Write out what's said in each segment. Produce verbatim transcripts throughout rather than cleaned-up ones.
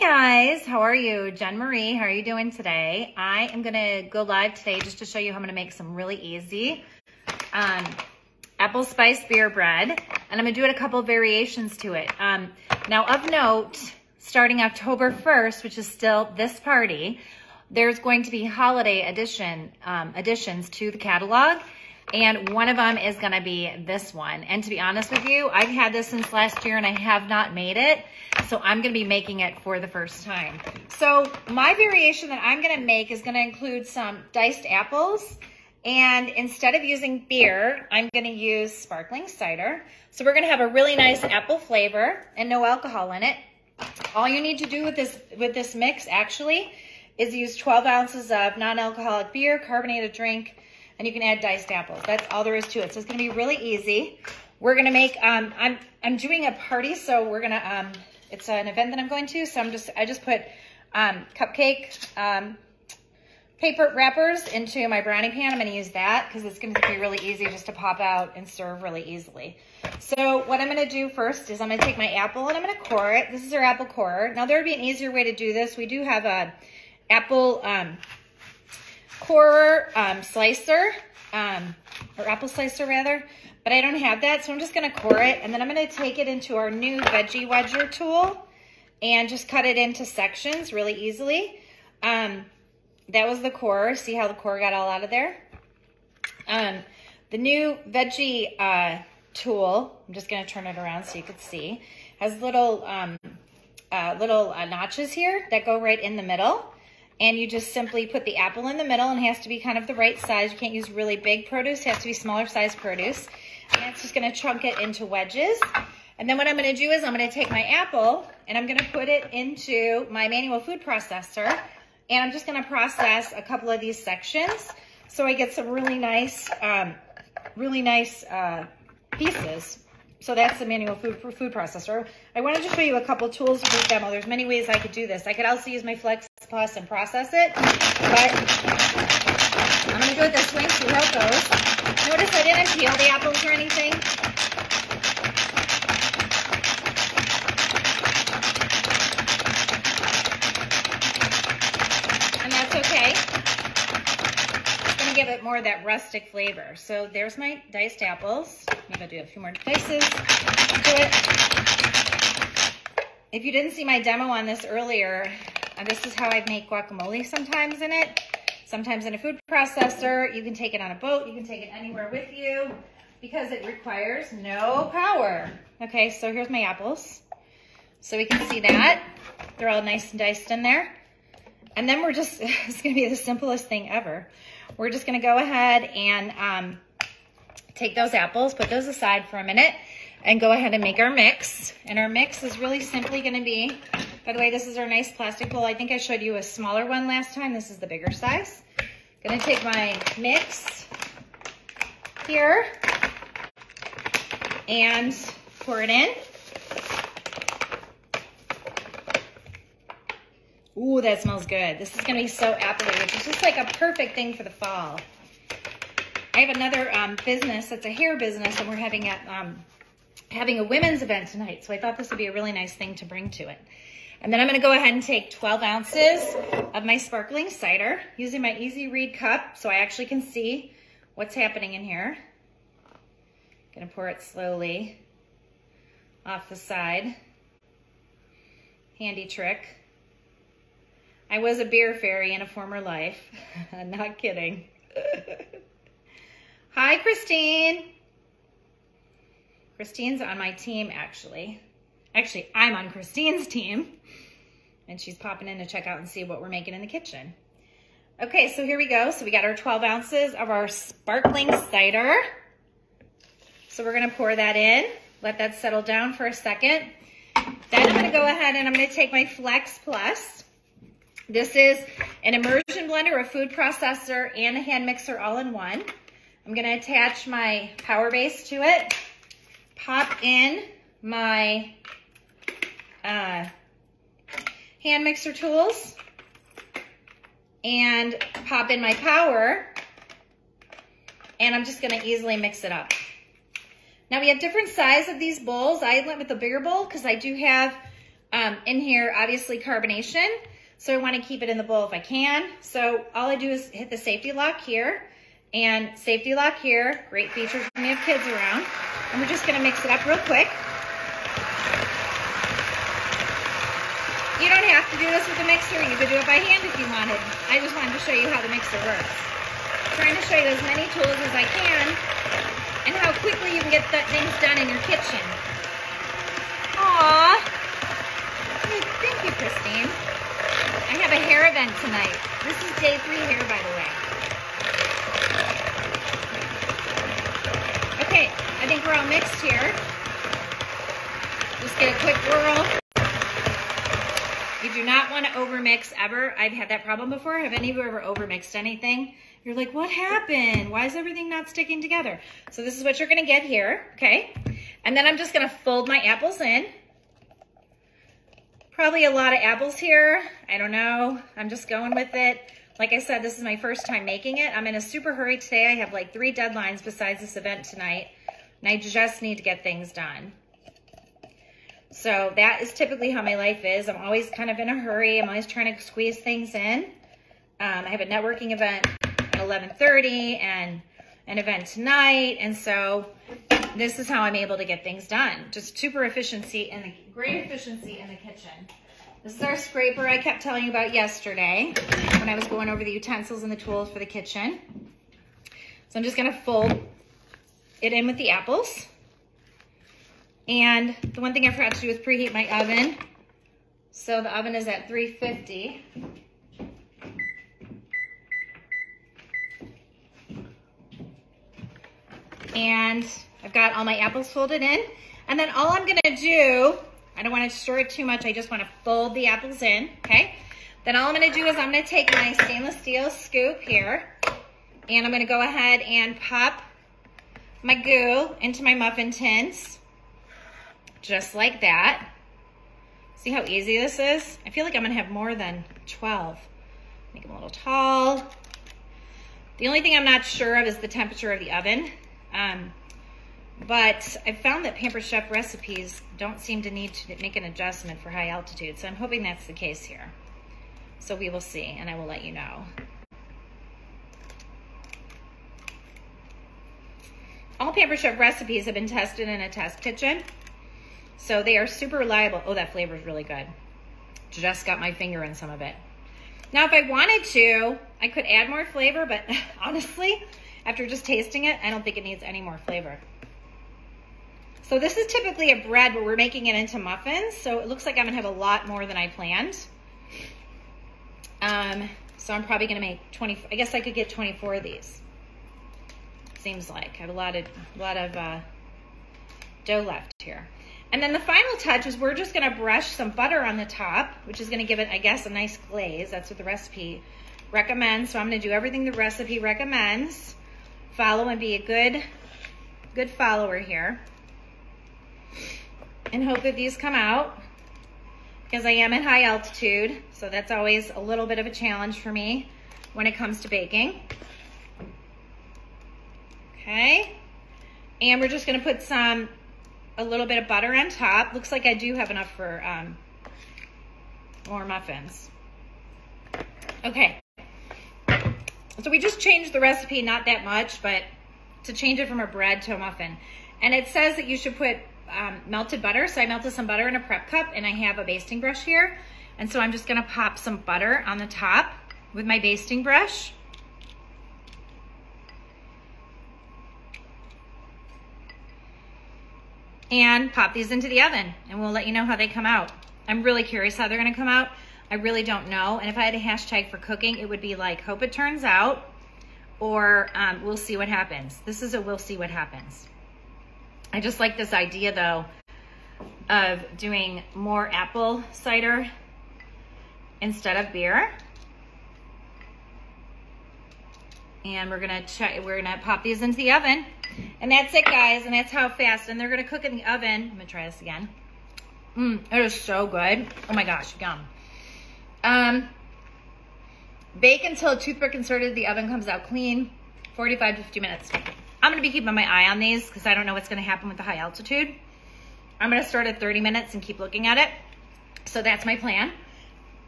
Hey guys, how are you? Jen Marie, how are you doing today? I am gonna go live today just to show you how I'm gonna make some really easy um, apple spice beer bread, and I'm gonna do it a couple variations to it. Um, now of note, starting October first, which is still this party, there's going to be holiday edition um, additions to the catalog, and one of them is gonna be this one. And to be honest with you, I've had this since last year and I have not made it. So I'm gonna be making it for the first time. So my variation that I'm gonna make is gonna include some diced apples. And instead of using beer, I'm gonna use sparkling cider. So we're gonna have a really nice apple flavor and no alcohol in it. All you need to do with this, with this mix actually is use twelve ounces of non-alcoholic beer, carbonated drink, and you can add diced apples. That's all there is to it. So it's gonna be really easy. We're gonna make, um, I'm, I'm doing a party, so we're gonna, um, it's an event that I'm going to, so I'm just, I just put um, cupcake um, paper wrappers into my brownie pan. I'm gonna use that because it's gonna be really easy just to pop out and serve really easily. So what I'm gonna do first is I'm gonna take my apple and I'm gonna core it. This is our apple corer. Now there would be an easier way to do this. We do have a apple um, corer um, slicer, um, or apple slicer rather. But I don't have that, so I'm just gonna core it, and then I'm gonna take it into our new Veggie Wedger tool and just cut it into sections really easily. Um, that was the core. See how the core got all out of there? Um, the new Veggie uh, tool, I'm just gonna turn it around so you can see, has little, um, uh, little uh, notches here that go right in the middle. And you just simply put the apple in the middle, and it has to be kind of the right size. You can't use really big produce, it has to be smaller size produce. And it's just gonna chunk it into wedges. And then what I'm gonna do is I'm gonna take my apple and I'm gonna put it into my manual food processor. And I'm just gonna process a couple of these sections so I get some really nice, um, really nice uh, pieces. So that's the manual food, food processor. I wanted to show you a couple tools with this demo. There's many ways I could do this. I could also use my Flex Plus and process it, but I'm gonna do it this way and see how it goes. Notice I didn't peel the apples or anything. And that's okay. It's gonna give it more of that rustic flavor. So there's my diced apples. Maybe I'll do a few more slices to it. If you didn't see my demo on this earlier, this is how I make guacamole sometimes in it. Sometimes in a food processor. You can take it on a boat. You can take it anywhere with you because it requires no power. Okay, so here's my apples. So we can see that. They're all nice and diced in there. And then we're just, it's gonna be the simplest thing ever. We're just gonna go ahead and um, take those apples, put those aside for a minute, and go ahead and make our mix. And our mix is really simply gonna be, by the way, this is our nice plastic bowl. I think I showed you a smaller one last time. This is the bigger size. Gonna take my mix here and pour it in. Ooh, that smells good. This is gonna be so appley, which is just like a perfect thing for the fall. I have another um, business that's a hair business, and we're having a, um, having a women's event tonight. So I thought this would be a really nice thing to bring to it. And then I'm gonna go ahead and take twelve ounces of my sparkling cider using my easy read cup so I actually can see what's happening in here. Gonna pour it slowly off the side. Handy trick. I was a beer fairy in a former life. Not kidding. Hi, Christine. Christine's on my team, actually. Actually, I'm on Christine's team, and she's popping in to check out and see what we're making in the kitchen. Okay, so here we go. So we got our twelve ounces of our sparkling cider. So we're gonna pour that in, let that settle down for a second. Then I'm gonna go ahead and I'm gonna take my Flex Plus. This is an immersion blender, a food processor, and a hand mixer all in one. I'm gonna attach my power base to it, pop in my Uh, hand mixer tools and pop in my power, and I'm just gonna easily mix it up. Now we have different size of these bowls. I went with the bigger bowl because I do have Um, in here, obviously carbonation, so I want to keep it in the bowl if I can. So all I do is hit the safety lock here and safety lock here. Great features when you have kids around. And we're just going to mix it up real quick. You don't have to do this with a mixer. You could do it by hand if you wanted. I just wanted to show you how the mixer works. I'm trying to show you as many tools as I can and how quickly you can get th things done in your kitchen. Aww. Hey, thank you, Christine. I have a hair event tonight. This is day three hair, by the way. Okay, I think we're all mixed here. Just get a quick whirl. You do not want to overmix ever. I've had that problem before. Have any of you ever overmixed anything? You're like, what happened? Why is everything not sticking together? So this is what you're going to get here, okay? And then I'm just going to fold my apples in. Probably a lot of apples here. I don't know. I'm just going with it. Like I said, this is my first time making it. I'm in a super hurry today. I have like three deadlines besides this event tonight, and I just need to get things done. So that is typically how my life is. I'm always kind of in a hurry. I'm always trying to squeeze things in. Um, I have a networking event at eleven thirty and an event tonight. And so this is how I'm able to get things done. Just super efficiency and great efficiency in the kitchen. This is our scraper I kept telling you about yesterday when I was going over the utensils and the tools for the kitchen. So I'm just going to fold it in with the apples. And the one thing I forgot to do is preheat my oven. So the oven is at three fifty. And I've got all my apples folded in. And then all I'm gonna do, I don't wanna stir it too much, I just wanna fold the apples in, okay? Then all I'm gonna do is I'm gonna take my stainless steel scoop here, and I'm gonna go ahead and pop my goo into my muffin tins. Just like that. See how easy this is? I feel like I'm gonna have more than twelve. Make them a little tall. The only thing I'm not sure of is the temperature of the oven. Um, but I've found that Pampered Chef recipes don't seem to need to make an adjustment for high altitude. So I'm hoping that's the case here. So we will see, and I will let you know. All Pampered Chef recipes have been tested in a test kitchen. So they are super reliable. Oh, that flavor is really good. Just got my finger in some of it. Now, if I wanted to, I could add more flavor, but honestly, after just tasting it, I don't think it needs any more flavor. So this is typically a bread, but we're making it into muffins. So it looks like I'm gonna have a lot more than I planned. Um, so I'm probably gonna make twenty, I guess I could get twenty-four of these. Seems like I have a lot of, a lot of uh, dough left here. And then the final touch is we're just gonna brush some butter on the top, which is gonna give it, I guess, a nice glaze. That's what the recipe recommends. So I'm gonna do everything the recipe recommends. Follow and be a good, good follower here. And hope that these come out, because I am at high altitude. So that's always a little bit of a challenge for me when it comes to baking. Okay. And we're just gonna put some a little bit of butter on top. Looks like I do have enough for um, more muffins. Okay, so we just changed the recipe, not that much, but to change it from a bread to a muffin. And it says that you should put um, melted butter. So I melted some butter in a prep cup, and I have a basting brush here. And so I'm just gonna pop some butter on the top with my basting brush. And pop these into the oven, and we'll let you know how they come out. I'm really curious how they're gonna come out. I really don't know. And if I had a hashtag for cooking, it would be like, hope it turns out, or um, we'll see what happens. This is a we'll see what happens. I just like this idea though of doing more apple cider instead of beer. And we're gonna check, we're gonna pop these into the oven. And that's it, guys, and that's how fast. And they're gonna cook in the oven. I'm gonna try this again. Mmm, it is so good. Oh my gosh, yum. Um, bake until toothpick inserted, the oven comes out clean, forty-five to fifty minutes. I'm gonna be keeping my eye on these because I don't know what's gonna happen with the high altitude. I'm gonna start at thirty minutes and keep looking at it. So that's my plan.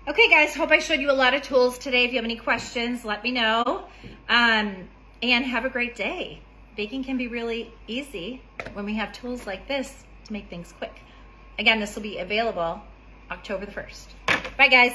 Okay guys, hope I showed you a lot of tools today. If you have any questions, let me know. Um, and have a great day. Baking can be really easy when we have tools like this to make things quick. Again, this will be available October the first. Bye guys.